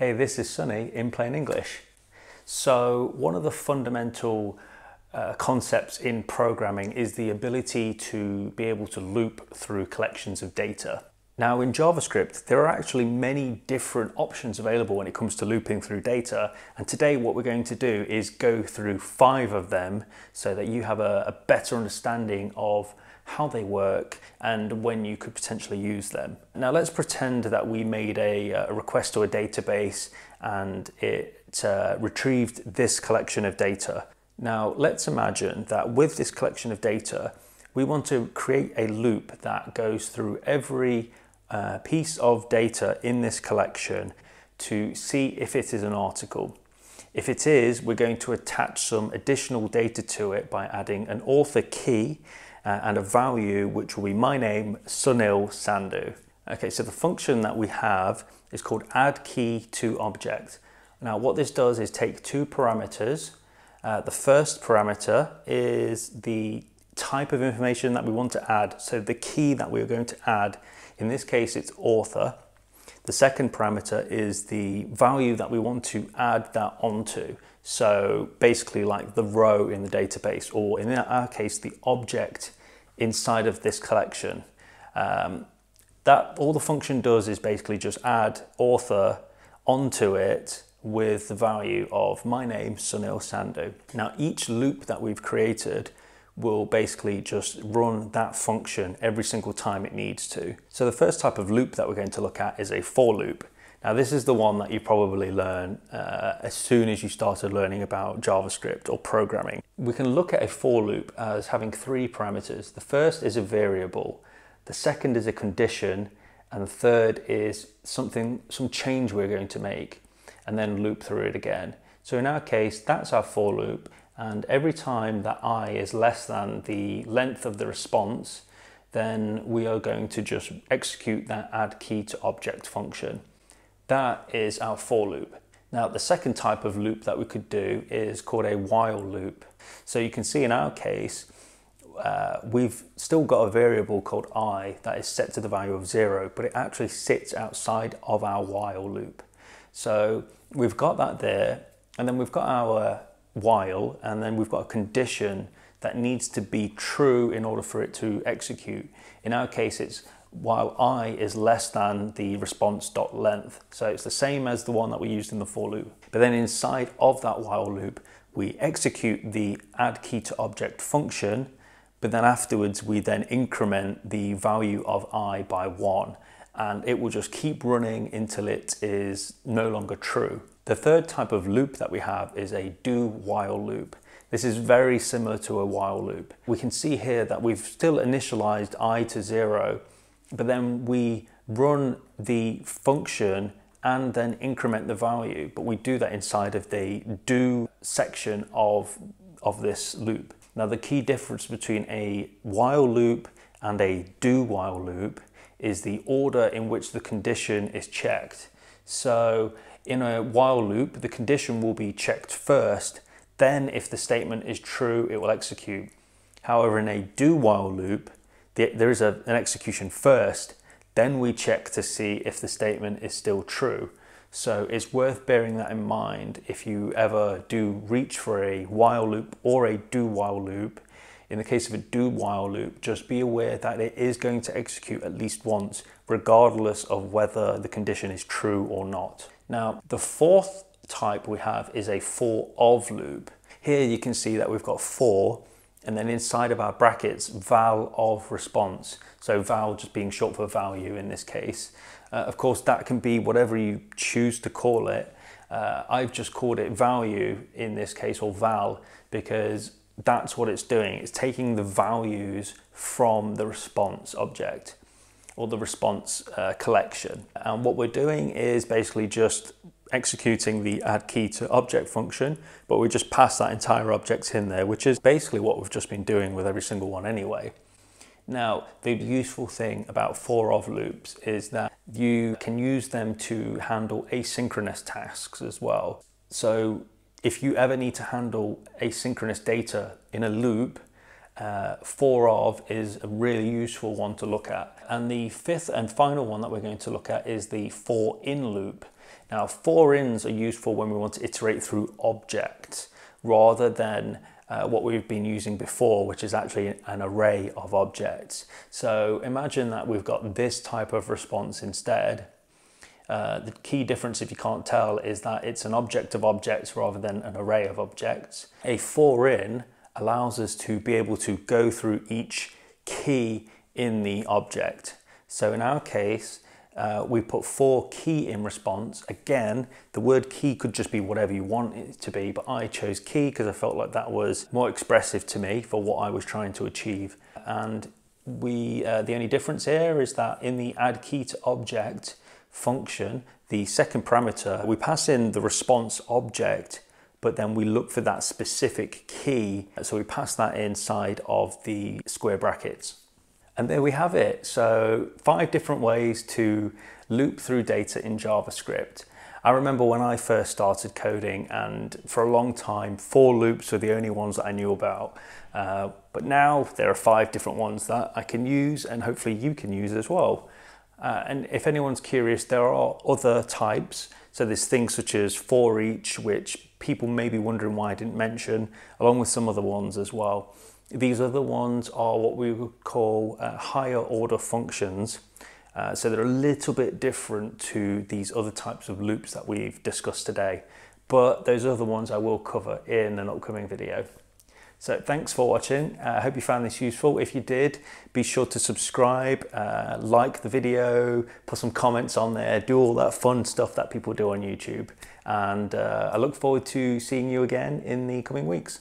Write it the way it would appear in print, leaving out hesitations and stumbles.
Hey, this is Sunny in Plain English. So one of the fundamental concepts in programming is the ability to be able to loop through collections of data. Now in JavaScript, there are actually many different options available when it comes to looping through data. And today what we're going to do is go through 5 of them so that you have a better understanding of how they work and when you could potentially use them. Now let's pretend that we made a request to a database and it retrieved this collection of data. Now let's imagine that with this collection of data, we want to create a loop that goes through every piece of data in this collection to see if it is an article. If it is, we're going to attach some additional data to it by adding an author key and a value which will be my name, Sunil Sandhu. Okay, so the function that we have is called add key to object. Now what this does is take 2 parameters. The first parameter is the type of information that we want to add, so the key that we're going to add, in this case it's author. The second parameter is the value that we want to add that onto, so basically like the row in the database, or in our case the object inside of this collection. That all the function does is basically just add author onto it with the value of my name, Sunil Sandhu. Now each loop that we've created will basically just run that function every single time it needs to. So the first type of loop that we're going to look at is a for loop. Now this is the one that you probably learn as soon as you started learning about JavaScript or programming. We can look at a for loop as having 3 parameters. The first is a variable, the second is a condition, and the third is some change we're going to make, and then loop through it again. So in our case, that's our for loop. And every time that I is less than the length of the response, then we are going to just execute that add key to object function. That is our for loop. Now the second type of loop that we could do is called a while loop. So you can see in our case, we've still got a variable called I that is set to the value of 0, but it actually sits outside of our while loop. So we've got that there, and then we've got our while, and then we've got a condition that needs to be true in order for it to execute. In our case, it's while I is less than the response.length. So it's the same as the one that we used in the for loop. But then inside of that while loop, we execute the add key to object function, but then afterwards we then increment the value of I by 1, and it will just keep running until it is no longer true. The third type of loop that we have is a do while loop. This is very similar to a while loop. We can see here that we've still initialized I to 0, but then we run the function and then increment the value, but we do that inside of the do section of this loop. Now the key difference between a while loop and a do while loop is the order in which the condition is checked. So in a while loop, the condition will be checked first, then if the statement is true, it will execute. However, in a do while loop, there is an execution first, then we check to see if the statement is still true. So it's worth bearing that in mind if you ever do reach for a while loop or a do while loop. In the case of a do while loop, just be aware that it is going to execute at least once, regardless of whether the condition is true or not. Now, the fourth type we have is a for of loop. Here you can see that we've got for, and then inside of our brackets, val of response. So val just being short for value in this case. Of course, that can be whatever you choose to call it. I've just called it value in this case, or val, because that's what it's doing. It's taking the values from the response object or the response collection. And what we're doing is basically just executing the add key to object function, but we just pass that entire object in there, which is basically what we've just been doing with every single one anyway. Now, the useful thing about for of loops is that you can use them to handle asynchronous tasks as well. So if you ever need to handle asynchronous data in a loop, for of is a really useful one to look at. And the fifth and final one that we're going to look at is the for in loop. Now, forins are useful when we want to iterate through objects rather than what we've been using before, which is actually an array of objects. So imagine that we've got this type of response instead. The key difference, if you can't tell, is that it's an object of objects rather than an array of objects. A forin allows us to be able to go through each key in the object. So in our case, we put 4 key in response. Again, the word key could just be whatever you want it to be, but I chose key because I felt like that was more expressive to me for what I was trying to achieve. And the only difference here is that in the add key to object function, the second parameter, we pass in the response object, but then we look for that specific key. So we pass that inside of the square brackets. And there we have it. So 5 different ways to loop through data in JavaScript. I remember when I first started coding, and for a long time, for loops were the only ones that I knew about. But now there are 5 different ones that I can use, and hopefully you can use as well. And if anyone's curious, there are other types. So there's things such as for each, which people may be wondering why I didn't mention, along with some other ones as well. These other ones are what we would call higher order functions. So they're a little bit different to these other types of loops that we've discussed today. But those other ones I will cover in an upcoming video. So thanks for watching. I hope you found this useful. If you did, be sure to subscribe, like the video, put some comments on there, do all that fun stuff that people do on YouTube. And I look forward to seeing you again in the coming weeks.